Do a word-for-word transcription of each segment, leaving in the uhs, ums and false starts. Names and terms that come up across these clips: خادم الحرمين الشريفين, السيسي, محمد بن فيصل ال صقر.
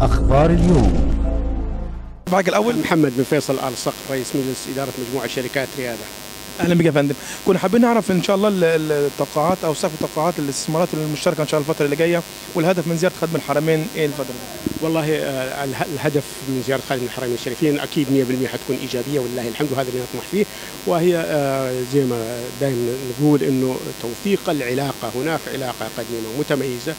أخبار اليوم. الباقي الأول محمد بن فيصل ال صقر رئيس مجلس إدارة مجموعة شركات ريادة. اهلا بك يا فندم. كنا حابين نعرف ان شاء الله التوقعات او سقف توقعات الاستثمارات المشتركه ان شاء الله الفتره اللي جايه، والهدف من زياره خادم الحرمين ايه الفتره دي؟ والله الهدف من زياره خادم الحرمين الشريفين اكيد مئة بالمئة حتكون ايجابيه ولله الحمد، وهذا اللي نطمح فيه، وهي زي ما دائما نقول انه توثيق العلاقه. هناك علاقه قديمه ومتميزه،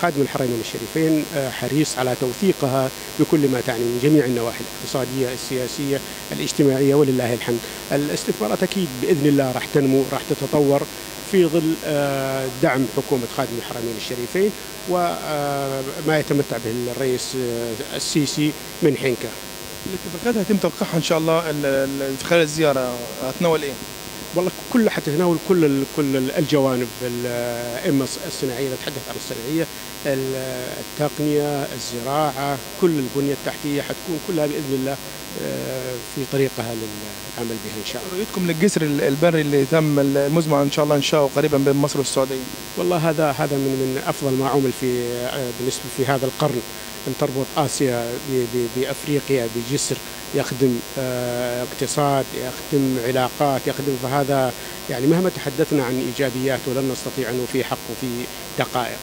خادم الحرمين الشريفين حريص على توثيقها بكل ما تعني من جميع النواحي الاقتصادية السياسية الاجتماعية ولله الحمد. الاستثمارات أكيد بإذن الله راح تنمو راح تتطور في ظل دعم حكومة خادم الحرمين الشريفين وما يتمتع به الرئيس السيسي من حنكة. الاتفاقات هيتم توقيعها إن شاء الله خلال الزيارة هتناول إيه؟ والله كل حتتناول كل كل الجوانب، اما الصناعيه نتحدث عن الصناعيه، التقنيه، الزراعه، كل البنيه التحتيه حتكون كلها باذن الله في طريقها للعمل بها ان شاء الله. رؤيتكم للجسر البري اللي تم المزمع ان شاء الله انشاؤه قريبا بين مصر والسعوديه؟ والله هذا هذا من من افضل ما عمل في بالنسبه في هذا القرن، ان تربط اسيا بافريقيا بجسر يخدم اقتصاد، يخدم علاقات، يخدم. فهذا يعني مهما تحدثنا عن ايجابياته لن نستطيع انه في حقه في دقائق.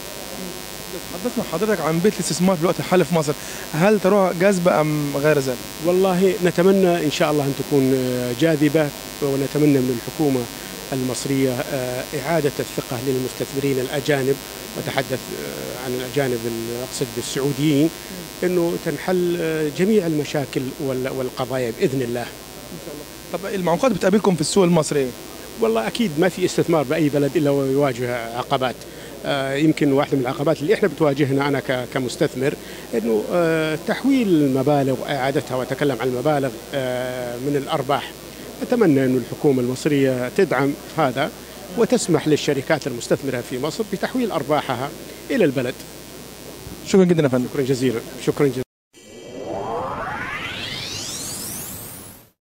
تحدثنا حضرتك عن بيت الاستثمار في الوقت الحالي في مصر، هل تراها جاذبه ام غير ذلك؟ والله نتمنى ان شاء الله ان تكون جاذبه، ونتمنى من الحكومه المصريه اعاده الثقه للمستثمرين الاجانب، وتحدث عن الاجانب اقصد بالسعوديين، انه تنحل جميع المشاكل والقضايا باذن الله. ان شاء الله. طب المعوقات بتقابلكم في السوق المصري؟ والله اكيد ما في استثمار باي بلد الا ويواجه عقبات. آه يمكن واحده من العقبات اللي احنا بتواجهنا انا كمستثمر انه آه تحويل المبالغ واعادتها، واتكلم عن المبالغ آه من الارباح. اتمنى انه الحكومه المصريه تدعم هذا وتسمح للشركات المستثمره في مصر بتحويل ارباحها الى البلد. شكرا جدا يا فندم. شكرا جزيلا. شكرا جزيلا.